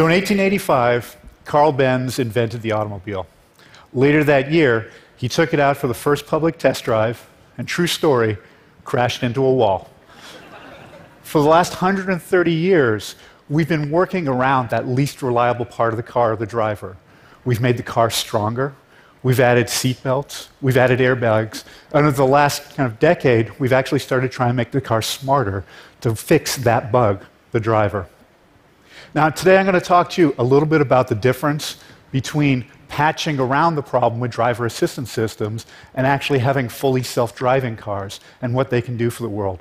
So in 1885, Karl Benz invented the automobile. Later that year, he took it out for the first public test drive and, true story, crashed into a wall. For the last 130 years, we've been working around that least reliable part of the car, the driver. We've made the car stronger. We've added seatbelts. We've added airbags. And over the last decade, we've actually started trying to make the car smarter to fix that bug, the driver. Now, today I'm going to talk to you a little bit about the difference between patching around the problem with driver assistance systems and actually having fully self-driving cars and what they can do for the world.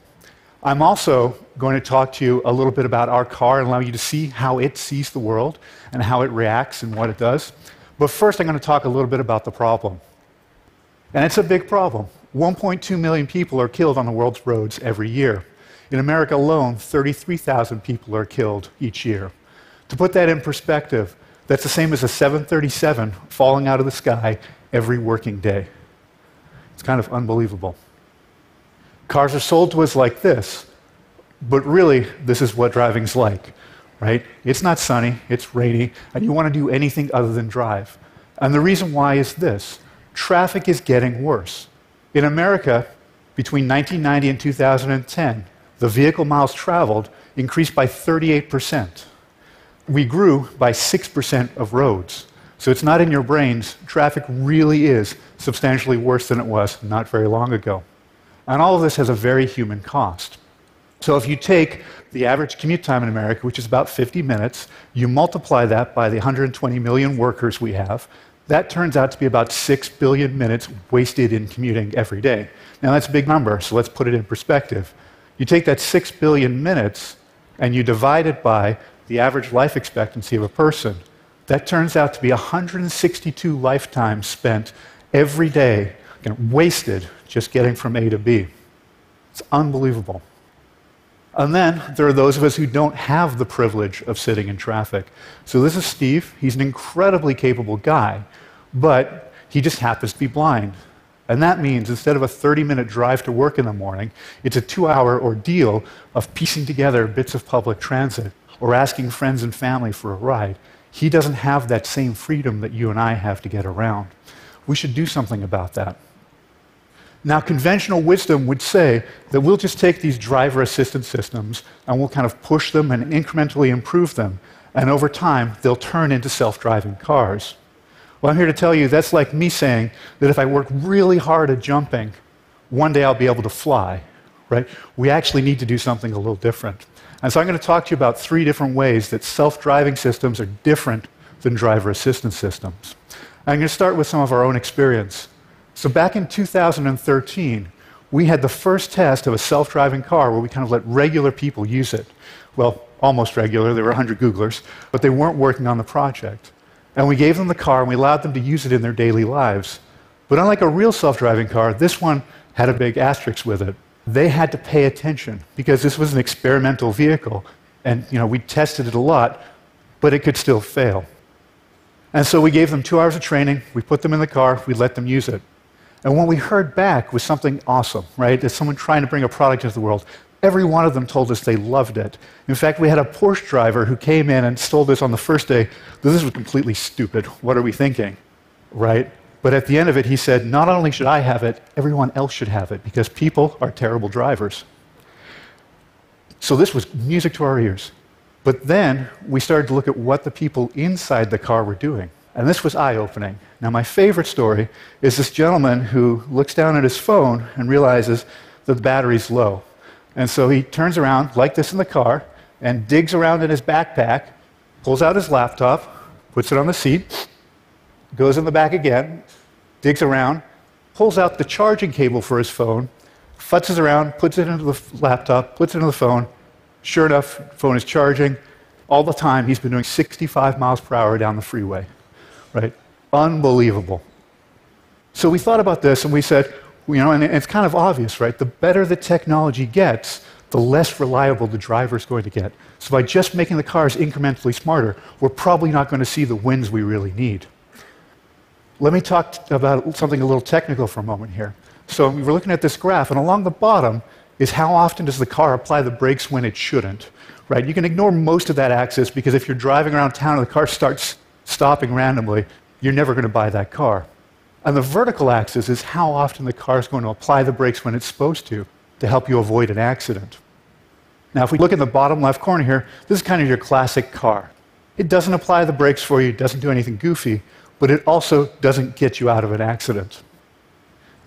I'm also going to talk to you a little bit about our car and allow you to see how it sees the world and how it reacts and what it does. But first, I'm going to talk a little bit about the problem. And it's a big problem. 1.2 million people are killed on the world's roads every year. In America alone, 33,000 people are killed each year. To put that in perspective, that's the same as a 737 falling out of the sky every working day. It's kind of unbelievable. Cars are sold to us like this, but really, this is what driving's like. Right? It's not sunny, it's rainy, and you want to do anything other than drive. And the reason why is this. Traffic is getting worse. In America, between 1990 and 2010, the vehicle miles traveled increased by 38%. We grew by 6% of roads. So it's not in your brains. Traffic really is substantially worse than it was not very long ago. And all of this has a very human cost. So if you take the average commute time in America, which is about 50 minutes, you multiply that by the 120 million workers we have, that turns out to be about 6 billion minutes wasted in commuting every day. Now, that's a big number, so let's put it in perspective. You take that 6 billion minutes and you divide it by the average life expectancy of a person. That turns out to be 162 lifetimes spent every day, wasted just getting from A to B. It's unbelievable. And then there are those of us who don't have the privilege of sitting in traffic. So this is Steve. He's an incredibly capable guy, but he just happens to be blind. And that means instead of a 30-minute drive to work in the morning, it's a 2-hour ordeal of piecing together bits of public transit or asking friends and family for a ride. He doesn't have that same freedom that you and I have to get around. We should do something about that. Now, conventional wisdom would say that we'll just take these driver assistance systems and we'll push them and incrementally improve them, and over time, they'll turn into self-driving cars. Well, I'm here to tell you that's like me saying that if I work really hard at jumping, one day I'll be able to fly, right? We actually need to do something a little different. And so I'm going to talk to you about 3 different ways that self-driving systems are different than driver assistance systems. I'm going to start with some of our own experience. So back in 2013, we had the first test of a self-driving car where we let regular people use it. Well, almost regular. There were 100 Googlers, but they weren't working on the project. And we gave them the car, and we allowed them to use it in their daily lives. But unlike a real self-driving car, this one had a big asterisk with it. They had to pay attention, because this was an experimental vehicle. And we tested it a lot, but it could still fail. And so we gave them 2 hours of training. We put them in the car. We let them use it. And what we heard back was something awesome, right? As someone trying to bring a product into the world, every one of them told us they loved it. In fact, we had a Porsche driver who came in and told us on the first day, this was completely stupid. What are we thinking, right? But at the end of it, he said, not only should I have it, everyone else should have it, because people are terrible drivers. So this was music to our ears. But then we started to look at what the people inside the car were doing. And this was eye-opening. Now, my favorite story is this gentleman who looks down at his phone and realizes that the battery's low. And so he turns around like this in the car and digs around in his backpack, pulls out his laptop, puts it on the seat, goes in the back again, digs around, pulls out the charging cable for his phone, futzes around, puts it into the laptop, puts it into the phone. Sure enough, phone is charging. All the time, he's been doing 65 miles per hour down the freeway. Right? Unbelievable. So we thought about this and we said, and it's obvious, right? The better the technology gets, the less reliable the driver's going to get. So by just making the cars incrementally smarter, we're probably not going to see the wins we really need. Let me talk about something a little technical for a moment here. So we're looking at this graph, and along the bottom is how often does the car apply the brakes when it shouldn't, right? You can ignore most of that axis because if you're driving around town and the car starts stopping randomly, you're never going to buy that car. And the vertical axis is how often the car is going to apply the brakes when it's supposed to help you avoid an accident. Now, if we look in the bottom left corner here, this is kind of your classic car. It doesn't apply the brakes for you, it doesn't do anything goofy, but it also doesn't get you out of an accident.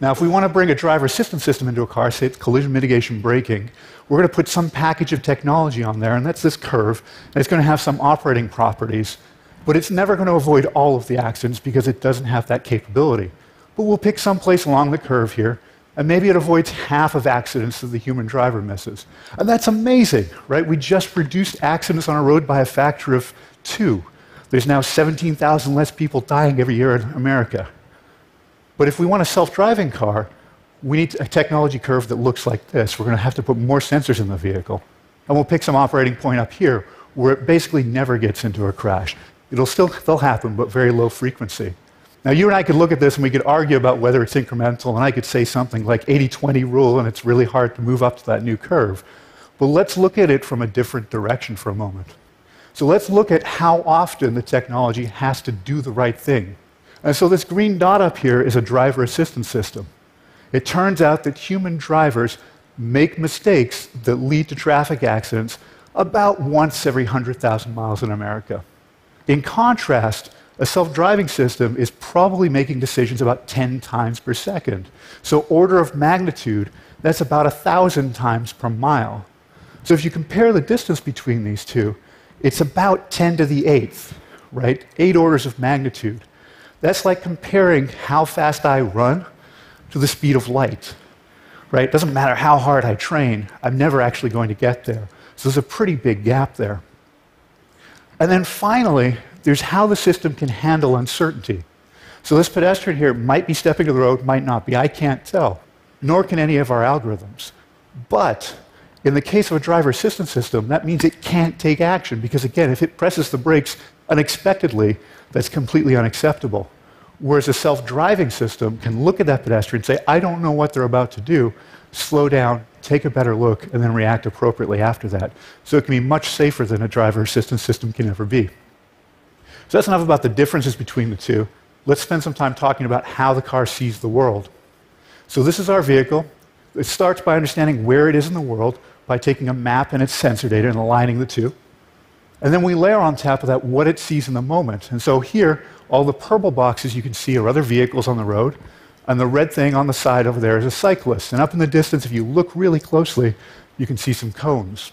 Now, if we want to bring a driver assistance system into a car, say it's collision mitigation braking, we're going to put some package of technology on there, and that's this curve, and it's going to have some operating properties, but it's never going to avoid all of the accidents because it doesn't have that capability. But we'll pick some place along the curve here, and maybe it avoids half of accidents that the human driver misses. And that's amazing, right? We just reduced accidents on our road by a factor of 2. There's now 17,000 less people dying every year in America. But if we want a self-driving car, we need a technology curve that looks like this. We're going to have to put more sensors in the vehicle. And we'll pick some operating point up here where it basically never gets into a crash. They'll happen, but very low frequency. Now, you and I could look at this and we could argue about whether it's incremental, and I could say something like 80-20 rule, and it's really hard to move up to that new curve. But let's look at it from a different direction for a moment. So let's look at how often the technology has to do the right thing. And so this green dot up here is a driver assistance system. It turns out that human drivers make mistakes that lead to traffic accidents about once every 100,000 miles in America. In contrast, a self-driving system is probably making decisions about 10 times per second. So order of magnitude, that's about 1,000 times per mile. So if you compare the distance between these two, it's about 10 to the 8th, right? 8 orders of magnitude. That's like comparing how fast I run to the speed of light, right? It doesn't matter how hard I train, I'm never actually going to get there. So there's a pretty big gap there. And then finally, there's how the system can handle uncertainty. So this pedestrian here might be stepping to the road, might not be, I can't tell, nor can any of our algorithms. But in the case of a driver assistance system, that means it can't take action because, again, if it presses the brakes unexpectedly, that's completely unacceptable. Whereas a self-driving system can look at that pedestrian and say, I don't know what they're about to do, slow down, take a better look, and then react appropriately after that. So it can be much safer than a driver assistance system can ever be. So that's enough about the differences between the two. Let's spend some time talking about how the car sees the world. So this is our vehicle. It starts by understanding where it is in the world by taking a map and its sensor data and aligning the two. And then we layer on top of that what it sees in the moment. And so here, all the purple boxes you can see are other vehicles on the road, and the red thing on the side over there is a cyclist. And up in the distance, if you look really closely, you can see some cones.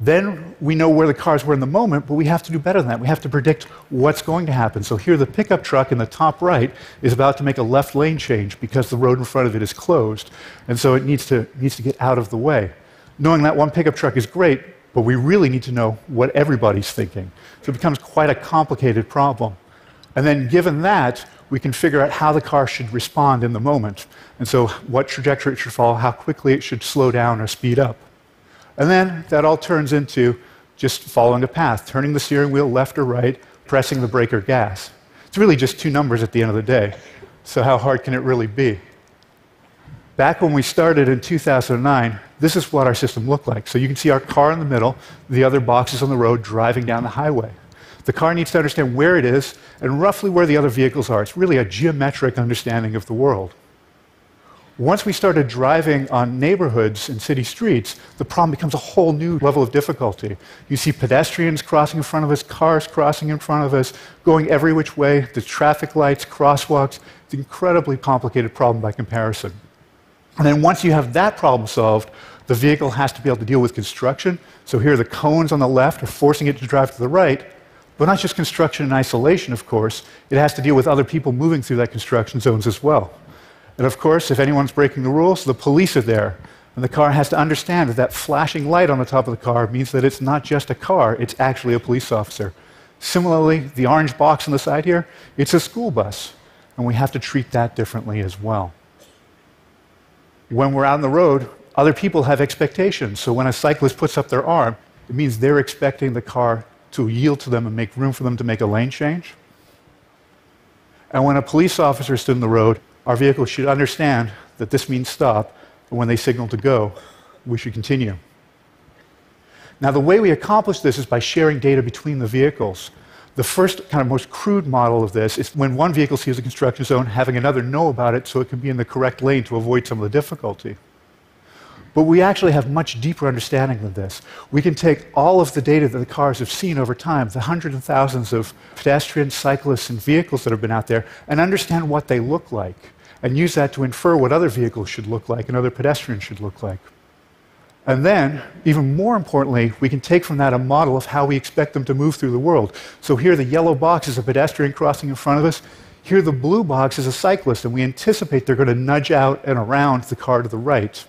Then we know where the cars were in the moment, but we have to do better than that. We have to predict what's going to happen. So here the pickup truck in the top right is about to make a left lane change because the road in front of it is closed, and so it needs to get out of the way. Knowing that one pickup truck is great, but we really need to know what everybody's thinking. So it becomes quite a complicated problem. And then given that, we can figure out how the car should respond in the moment, and so what trajectory it should follow, how quickly it should slow down or speed up. And then that all turns into just following a path, turning the steering wheel left or right, pressing the brake or gas. It's really just two numbers at the end of the day. So how hard can it really be? Back when we started in 2009, this is what our system looked like. So you can see our car in the middle, the other boxes on the road driving down the highway. The car needs to understand where it is and roughly where the other vehicles are. It's really a geometric understanding of the world. Once we started driving on neighborhoods and city streets, the problem becomes a whole new level of difficulty. You see pedestrians crossing in front of us, cars crossing in front of us, going every which way, the traffic lights, crosswalks. It's an incredibly complicated problem by comparison. And then once you have that problem solved, the vehicle has to be able to deal with construction. So here the cones on the left are forcing it to drive to the right, but not just construction in isolation, of course. It has to deal with other people moving through that construction zones as well. And of course, if anyone's breaking the rules, the police are there. And the car has to understand that that flashing light on the top of the car means that it's not just a car, it's actually a police officer. Similarly, the orange box on the side here, it's a school bus. And we have to treat that differently as well. When we're out on the road, other people have expectations. So when a cyclist puts up their arm, it means they're expecting the car to yield to them and make room for them to make a lane change. And when a police officer stood in the road, our vehicle should understand that this means stop, and when they signal to go, we should continue. Now, the way we accomplish this is by sharing data between the vehicles. The first kind of most crude model of this is when one vehicle sees a construction zone, having another know about it so it can be in the correct lane to avoid some of the difficulty. But we actually have much deeper understanding than this. We can take all of the data that the cars have seen over time, the hundreds and thousands of pedestrians, cyclists, and vehicles that have been out there, and understand what they look like, and use that to infer what other vehicles should look like and other pedestrians should look like. And then, even more importantly, we can take from that a model of how we expect them to move through the world. So here the yellow box is a pedestrian crossing in front of us. Here the blue box is a cyclist, and we anticipate they're going to nudge out and around the car to the right.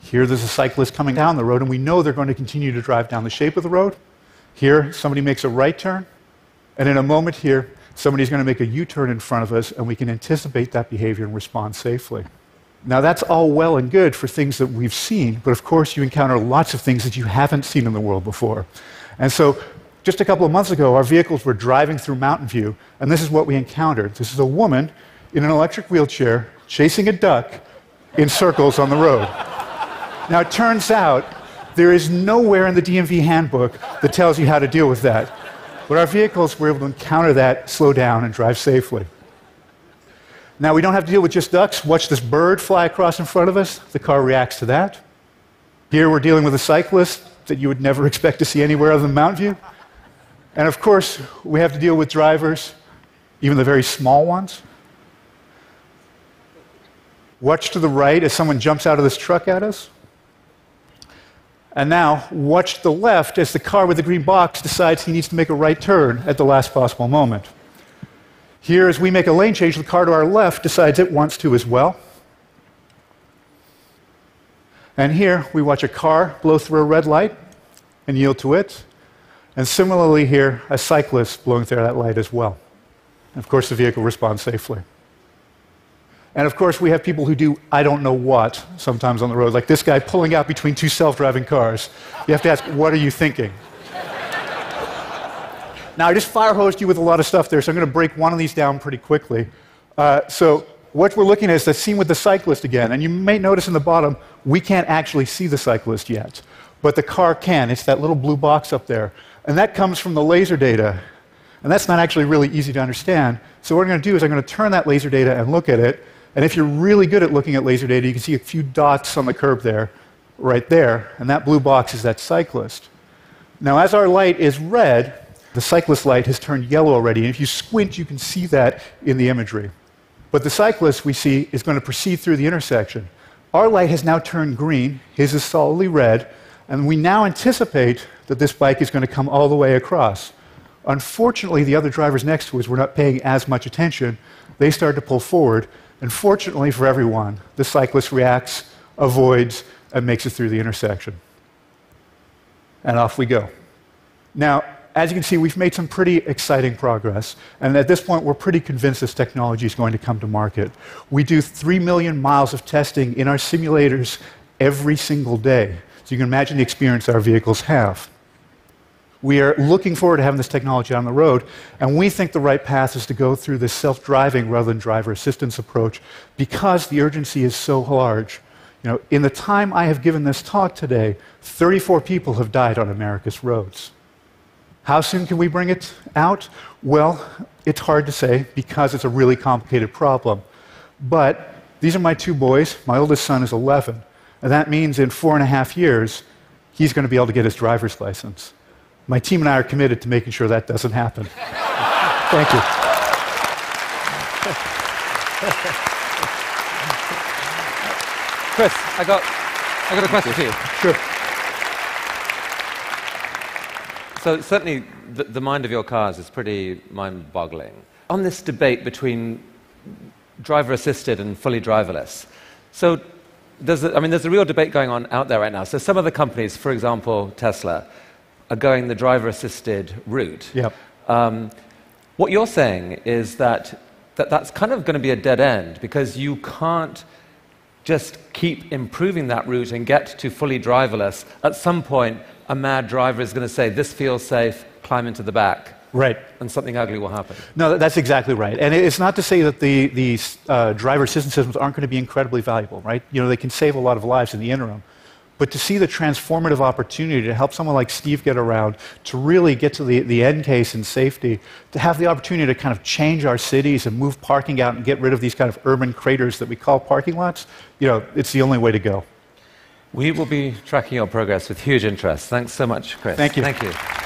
Here there's a cyclist coming down the road, and we know they're going to continue to drive down the shape of the road. Here, somebody makes a right turn, and in a moment here, somebody's going to make a U-turn in front of us, and we can anticipate that behavior and respond safely. Now, that's all well and good for things that we've seen, but of course you encounter lots of things that you haven't seen in the world before. And so, just a couple of months ago, our vehicles were driving through Mountain View, and this is what we encountered. This is a woman in an electric wheelchair chasing a duck in circles on the road. Now, it turns out there is nowhere in the DMV handbook that tells you how to deal with that. But our vehicles were able to encounter that, slow down, and drive safely. Now, we don't have to deal with just ducks. Watch this bird fly across in front of us. The car reacts to that. Here, we're dealing with a cyclist that you would never expect to see anywhere other than Mountain View. And of course, we have to deal with drivers, even the very small ones. Watch to the right as someone jumps out of this truck at us. And now, watch to the left as the car with the green box decides he needs to make a right turn at the last possible moment. Here, as we make a lane change, the car to our left decides it wants to as well. And here, we watch a car blow through a red light and yield to it. And similarly here, a cyclist blowing through that light as well. And of course, the vehicle responds safely. And of course, we have people who do I don't know what sometimes on the road, like this guy pulling out between two self-driving cars. You have to ask, what are you thinking? Now, I just fire-hosed you with a lot of stuff there, so I'm going to break one of these down pretty quickly. So what we're looking at is the scene with the cyclist again. And you may notice in the bottom, we can't actually see the cyclist yet. But the car can. It's that little blue box up there. And that comes from the laser data. And that's not actually really easy to understand. So what I'm going to do is I'm going to turn that laser data and look at it. And if you're really good at looking at laser data, you can see a few dots on the curb there, right there, and that blue box is that cyclist. Now, as our light is red, the cyclist light has turned yellow already, and if you squint, you can see that in the imagery. But the cyclist we see is going to proceed through the intersection. Our light has now turned green, his is solidly red, and we now anticipate that this bike is going to come all the way across. Unfortunately, the other drivers next to us were not paying as much attention. They started to pull forward. And fortunately for everyone, the cyclist reacts, avoids, and makes it through the intersection. And off we go. Now, as you can see, we've made some pretty exciting progress. And at this point, we're pretty convinced this technology is going to come to market. We do 3 million miles of testing in our simulators every single day. So you can imagine the experience our vehicles have. We are looking forward to having this technology on the road, and we think the right path is to go through this self-driving rather than driver assistance approach because the urgency is so large. You know, in the time I have given this talk today, 34 people have died on America's roads. How soon can we bring it out? Well, it's hard to say because it's a really complicated problem. But these are my two boys. My oldest son is 11, and that means in 4.5 years, he's going to be able to get his driver's license. My team and I are committed to making sure that doesn't happen. Thank you. Chris, I got a question for you. Sure. So certainly the mind of your cars is pretty mind-boggling. On this debate between driver-assisted and fully driverless, so there's a real debate going on out there right now. So some of the companies, for example, Tesla, are going the driver-assisted route. Yep. What you're saying is that's kind of going to be a dead end because you can't just keep improving that route and get to fully driverless. At some point, a mad driver is going to say, this feels safe, climb into the back. Right. And something ugly will happen. No, that's exactly right. And it's not to say that the driver assistance systems aren't going to be incredibly valuable, right? You know, they can save a lot of lives in the interim. But to see the transformative opportunity to help someone like Steve get around, to really get to the end case in safety, to have the opportunity to kind of change our cities and move parking out and get rid of these kind of urban craters that we call parking lots, you know, it's the only way to go. We will be tracking your progress with huge interest. Thanks so much, Chris. Thank you. Thank you.